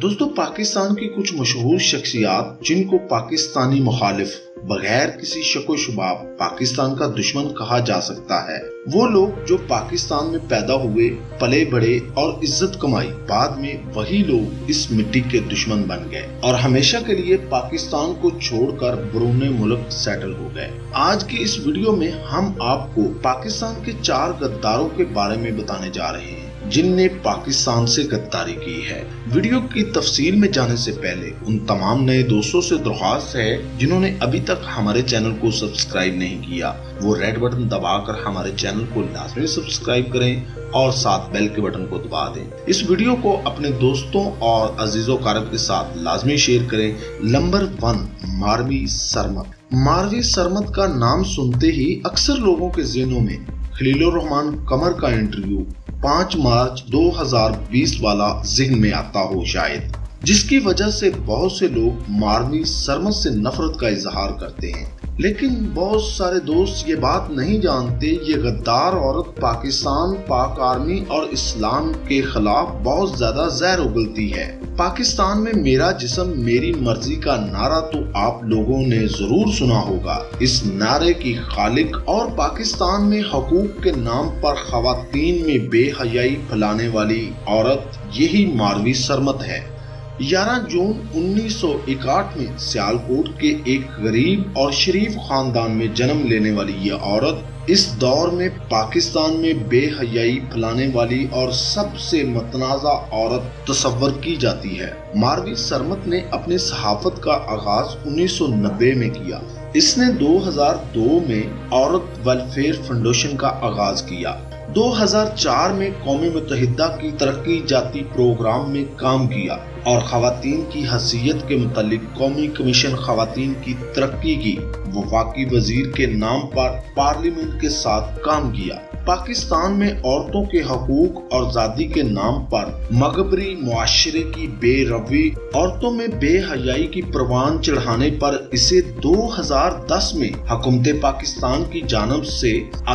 दोस्तों पाकिस्तान की कुछ मशहूर शख्सियात जिनको पाकिस्तानी मुखालिफ बगैर किसी शको शुबा पाकिस्तान का दुश्मन कहा जा सकता है, वो लोग जो पाकिस्तान में पैदा हुए, पले बड़े और इज्जत कमाई, बाद में वही लोग इस मिट्टी के दुश्मन बन गए और हमेशा के लिए पाकिस्तान को छोड़कर बरूने मुल्क सेटल हो गए। आज की इस वीडियो में हम आपको पाकिस्तान के 4 गद्दारों के बारे में बताने जा रहे हैं जिनने पाकिस्तान से गद्दारी की है। वीडियो की तफसील में जाने से पहले उन तमाम नए दोस्तों से दरख्वास्त है जिन्होंने अभी तक हमारे चैनल को सब्सक्राइब नहीं किया, वो रेड बटन दबाकर हमारे चैनल को लाजमी सब्सक्राइब करें और साथ बेल के बटन को दबा दें। इस वीडियो को अपने दोस्तों और अजीजों कारब के साथ लाजमी शेयर करें। नंबर 1, मारवी सरमद। मारवी सरमद का नाम सुनते ही अक्सर लोगों के ज़हनों में खलीलुर रहमान कमर का इंटरव्यू 5 मार्च 2020 वाला ज़हन में आता हो शायद, जिसकी वजह से बहुत से लोग मारवी सरमद से नफरत का इजहार करते हैं। लेकिन बहुत सारे दोस्त ये बात नहीं जानते, ये गद्दार औरत पाकिस्तान, पाक आर्मी और इस्लाम के खिलाफ बहुत ज्यादा जहर उगलती है। पाकिस्तान में मेरा जिस्म मेरी मर्जी का नारा तो आप लोगों ने जरूर सुना होगा। इस नारे की खालिक और पाकिस्तान में हकूक के नाम पर खवातीन में बेहयाई फैलाने वाली औरत यही मारवी सरमद है। 11 जून 1961 में सियालकोट के एक गरीब और शरीफ खानदान में जन्म लेने वाली ये औरत इस दौर में पाकिस्तान में बेहयाई फैलाने वाली और सबसे मतनाज़ा औरत तस्वर की जाती है। मारवी सरमद ने अपने सहाफत का आगाज 1990 में किया। इसने 2002 में औरत वेलफेयर फाउंडेशन का आगाज किया। 2004 में कौमी मुतहिदा की तरक्की जाती प्रोग्राम में काम किया और खवातीन की हैसियत के मुतालिक कौमी कमीशन खवातीन की तरक्की की वफाकी वजीर के नाम पर पार्लियामेंट के साथ काम किया। पाकिस्तान में औरतों के हकूक और आज़ादी के नाम पर मगबरी मुआशरे की बेरवी, औरतों में बेहयाई की परवान चढ़ाने पर इसे 2010 में हुकूमत पाकिस्तान की जानब से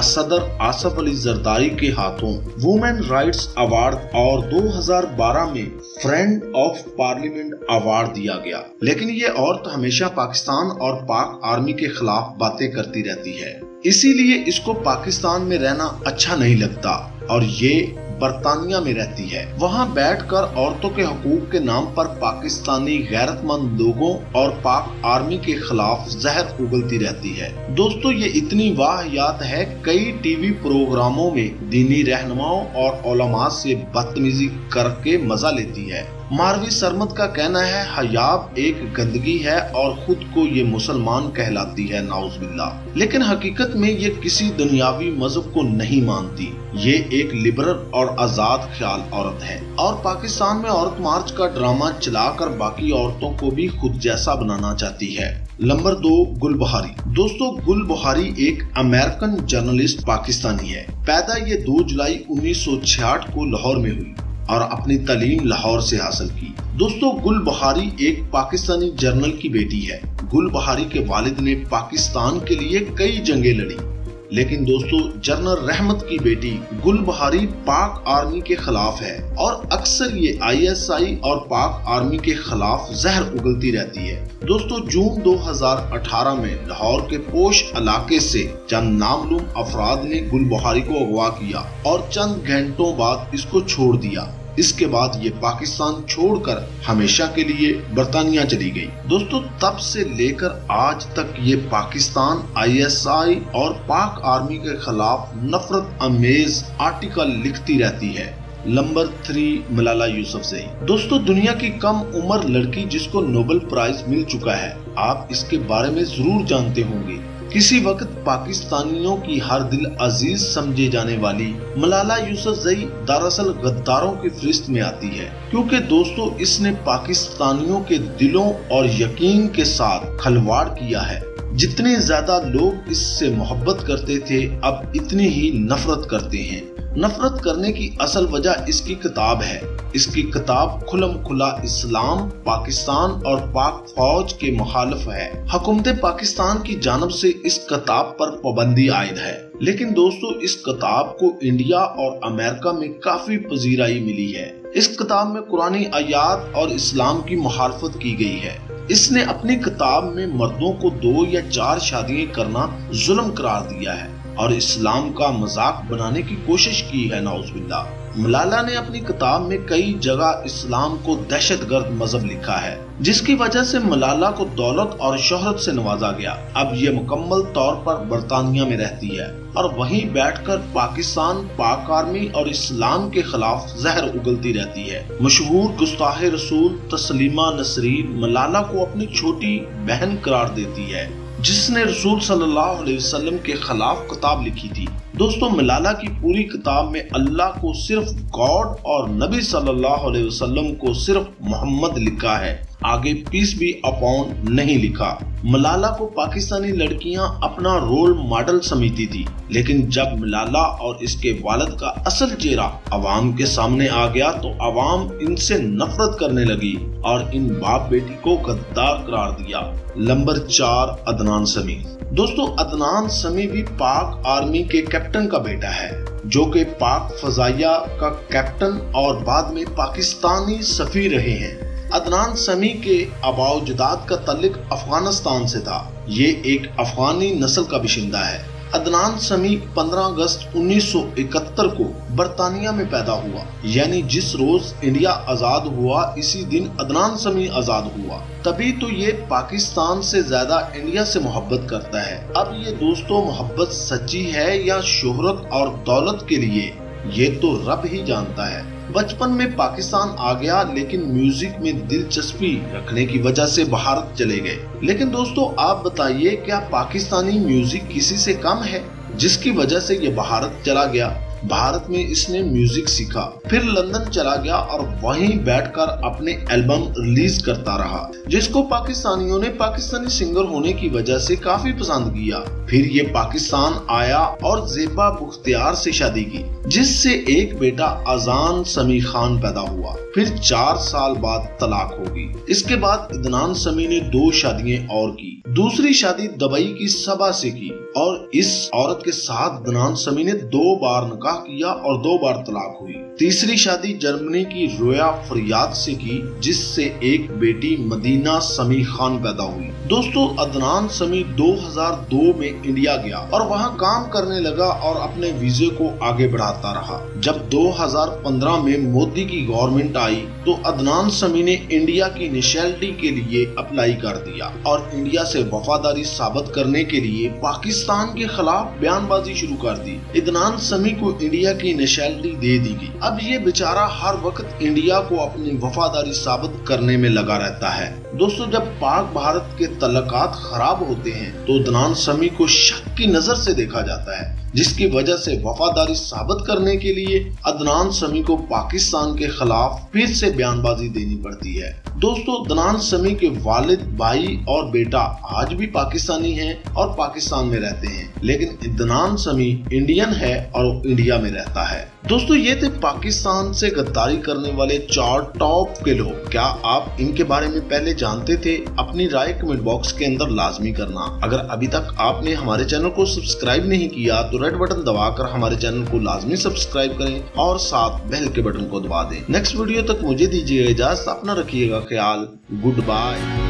सदर आसिफ अली जरदारी के हाथों वुमेन राइट्स अवार्ड और 2012 में फ्रेंड ऑफ पार्लियामेंट अवार्ड दिया गया। लेकिन ये औरत हमेशा पाकिस्तान और पाक आर्मी के खिलाफ बातें करती रहती है, इसीलिए इसको पाकिस्तान में रहना अच्छा नहीं लगता और ये बरतानिया में रहती है। वहाँ बैठकर औरतों के हकूक के नाम पर पाकिस्तानी गैरतमंद लोगों और पाक आर्मी के खिलाफ जहर उगलती रहती है। दोस्तों ये इतनी वाहियात है, कई टीवी प्रोग्रामों में दीनी रहनुमाओं और उलमा से बदतमीजी करके मजा लेती है। मारवी सरमद का कहना है हयाब एक गंदगी है और खुद को ये मुसलमान कहलाती है, नाउज बिल्लाह। लेकिन हकीकत में ये किसी दुनियावी मजहब को नहीं मानती, ये एक लिबरल और आजाद ख्याल औरत है और पाकिस्तान में औरत मार्च का ड्रामा चलाकर बाकी औरतों को भी खुद जैसा बनाना चाहती है। नंबर 2, गुल बुखारी। दोस्तों गुल बुखारी एक अमेरिकन जर्नलिस्ट पाकिस्तानी है। पैदा ये 2 जुलाई 1966 को लाहौर में हुई और अपनी तालीम लाहौर से हासिल की। दोस्तों गुल बुखारी एक पाकिस्तानी जर्नल की बेटी है। गुल बुखारी के वालिद ने पाकिस्तान के लिए कई जंगें लड़ी, लेकिन दोस्तों जनरल रहमत की बेटी गुल बुखारी पाक आर्मी के खिलाफ है और अक्सर ये ISI और पाक आर्मी के खिलाफ जहर उगलती रहती है। दोस्तों जून 2018 में लाहौर के पोश इलाके से चंद नामलूम अफराद ने गुल बुखारी को अगवा किया और चंद घंटों बाद इसको छोड़ दिया। इसके बाद ये पाकिस्तान छोड़कर हमेशा के लिए बरतानिया चली गई। दोस्तों तब से लेकर आज तक ये पाकिस्तान, ISI और पाक आर्मी के खिलाफ नफरत अमेज आर्टिकल लिखती रहती है। नंबर 3, मलाला यूसुफज़ई। दोस्तों दुनिया की कम उम्र लड़की जिसको नोबेल प्राइज मिल चुका है, आप इसके बारे में जरूर जानते होंगे। किसी वक्त पाकिस्तानियों की हर दिल अजीज समझे जाने वाली मलाला यूसुफज़ई दरअसल गद्दारों की फहरिस्त में आती है, क्योंकि दोस्तों इसने पाकिस्तानियों के दिलों और यकीन के साथ खिलवाड़ किया है। जितने ज्यादा लोग इससे मोहब्बत करते थे, अब इतनी ही नफरत करते हैं। नफरत करने की असल वजह इसकी किताब है। इसकी किताब खुलम खुला इस्लाम, पाकिस्तान और पाक फौज के मुखालिफ है। हुकूमत पाकिस्तान की जानब से इस किताब पर पाबंदी आयद है, लेकिन दोस्तों इस किताब को इंडिया और अमेरिका में काफी पजीराई मिली है। इस किताब में कुरानी आयात और इस्लाम की मुखालफत की गई है। इसने अपनी किताब में मर्दों को 2 या 4 शादियां करना जुल्म करार दिया है और इस्लाम का मजाक बनाने की कोशिश की है, नाउजुबिल्ला। मलाला ने अपनी किताब में कई जगह इस्लाम को दहशतगर्द मजहब लिखा है, जिसकी वजह से मलाला को दौलत और शोहरत से नवाजा गया। अब ये मुकम्मल तौर पर बरतानिया में रहती है और वहीं बैठकर पाकिस्तान, पाक आर्मी और इस्लाम के खिलाफ जहर उगलती रहती है। मशहूर गुस्ताहे रसूल तस्लीमा नसरीन मलाला को अपनी छोटी बहन करार देती है, जिसने रसूल सल्लल्लाहु अलैहि वसल्लम के खिलाफ किताब लिखी थी। दोस्तों मलाला की पूरी किताब में अल्लाह को सिर्फ गॉड और नबी सल्लल्लाहु अलैहि वसल्लम को सिर्फ मोहम्मद लिखा है, आगे पीस भी अपॉन नहीं लिखा। मलाला को पाकिस्तानी लड़कियां अपना रोल मॉडल समझती थी, लेकिन जब मलाला और इसके वालिद का असल चेहरा अवाम के सामने आ गया तो अवाम इनसे नफरत करने लगी और इन बाप बेटी को गद्दार करार दिया। नंबर 4, अदनान समी। दोस्तों अदनान समी भी पाक आर्मी के कैप्टन का बेटा है, जो कि पाक फजाइया का कैप्टन और बाद में पाकिस्तानी सफीर रहे हैं। अदनान समी के आबाओ जदाद का ताल्लुक अफगानिस्तान से था। ये एक अफगानी नस्ल का बाशिंदा है। अदनान समी 15 अगस्त 1971 को बरतानिया में पैदा हुआ, यानी जिस रोज इंडिया आजाद हुआ इसी दिन अदनान समी आजाद हुआ। तभी तो ये पाकिस्तान से ज्यादा इंडिया से मोहब्बत करता है। अब ये दोस्तों मोहब्बत सच्ची है या शोहरत और दौलत के लिए, ये तो रब ही जानता है। बचपन में पाकिस्तान आ गया, लेकिन म्यूजिक में दिलचस्पी रखने की वजह से भारत चले गए। लेकिन दोस्तों आप बताइए, क्या पाकिस्तानी म्यूजिक किसी से कम है जिसकी वजह से ये भारत चला गया? भारत में इसने म्यूजिक सीखा, फिर लंदन चला गया और वहीं बैठकर अपने एल्बम रिलीज करता रहा, जिसको पाकिस्तानियों ने पाकिस्तानी सिंगर होने की वजह से काफी पसंद किया। फिर ये पाकिस्तान आया और ज़ेबा बुख्तियार से शादी की, जिससे एक बेटा अदनान समी खान पैदा हुआ। फिर 4 साल बाद तलाक होगी। इसके बाद अदनान समी ने 2 शादियां और की। दूसरी शादी दुबई की सबा से की और इस औरत के साथ अदनान समी ने 2 बार निकाह किया और 2 बार तलाक हुई। तीसरी शादी जर्मनी की रोया फरियाद से की, जिससे एक बेटी मदीना समी खान पैदा हुई। दोस्तों अदनान समी 2002 में इंडिया गया और वहां काम करने लगा और अपने वीजे को आगे बढ़ाता रहा। जब 2015 में मोदी की गवर्नमेंट आई तो अदनान समी ने इंडिया की नेशनलिटी के लिए अप्लाई कर दिया और इंडिया से वफादारी साबित करने के लिए पाकिस्तान के खिलाफ बयानबाजी शुरू कर दी। अदनान समी को इंडिया की नेशनलिटी दे दी गई। अब ये बेचारा हर वक्त इंडिया को अपनी वफादारी साबित करने में लगा रहता है। दोस्तों जब पाक भारत के तल्लुकात खराब होते हैं तो अदनान समी को शक की नजर से देखा जाता है, जिसकी वजह से वफादारी साबित करने के लिए अदनान समी को पाकिस्तान के खिलाफ फिर से बयानबाजी देनी पड़ती है। दोस्तों अदनान समी के वालिद, भाई और बेटा आज भी पाकिस्तानी हैं और पाकिस्तान में रहते हैं, लेकिन अदनान समी इंडियन है और इंडिया में रहता है। दोस्तों ये थे पाकिस्तान से गद्दारी करने वाले 4 टॉप के लोग। क्या आप इनके बारे में पहले जानते थे? अपनी राय कमेंट बॉक्स के अंदर लाजमी करना। अगर अभी तक आपने हमारे चैनल को सब्सक्राइब नहीं किया तो रेड बटन दबाकर हमारे चैनल को लाजमी सब्सक्राइब करें और साथ बेल के बटन को दबा दें। नेक्स्ट वीडियो तक मुझे दीजिएगा इजाजत, अपना रखिएगा ख्याल। Good bye.